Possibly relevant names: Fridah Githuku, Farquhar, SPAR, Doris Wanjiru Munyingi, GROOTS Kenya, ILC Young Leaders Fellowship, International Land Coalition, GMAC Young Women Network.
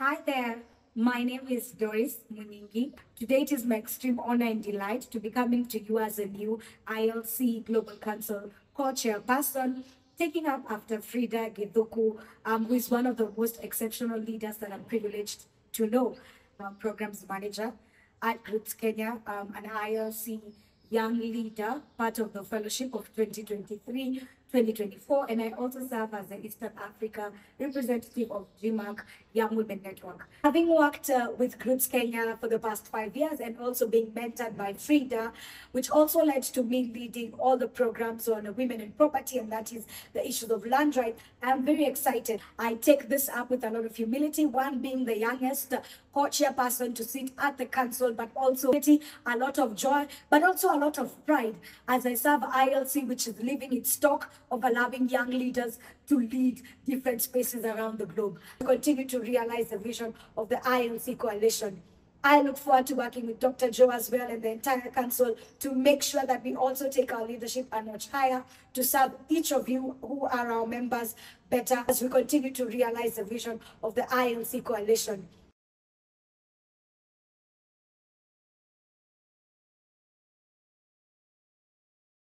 Hi there, my name is Doris Munyingi. Today it is my extreme honor and delight to be coming to you as a new ILC Global Council co-chairperson, taking up after Fridah Githuku, who is one of the most exceptional leaders that I'm privileged to know, Programs Manager at GROOTS Kenya, an ILC Young Leader, part of the Fellowship of 2023-2024, and I also serve as the Eastern Africa representative of GMAC Young Women Network. Having worked with GROOTS Kenya for the past 5 years and also being mentored by Fridah, which also led to me leading all the programs on women and property, and that is the issues of land rights, I'm very excited. I take this up with a lot of humility, one being the youngest co-chairperson to sit at the council, but also a lot of joy, but also a lot of pride as I serve ILC, which is living its stock of allowing young leaders to lead different spaces around the globe. We continue to realize the vision of the ILC coalition. I look forward to working with Dr. Joe as well and the entire council to make sure that we also take our leadership a notch higher to serve each of you who are our members better as we continue to realize the vision of the ILC coalition.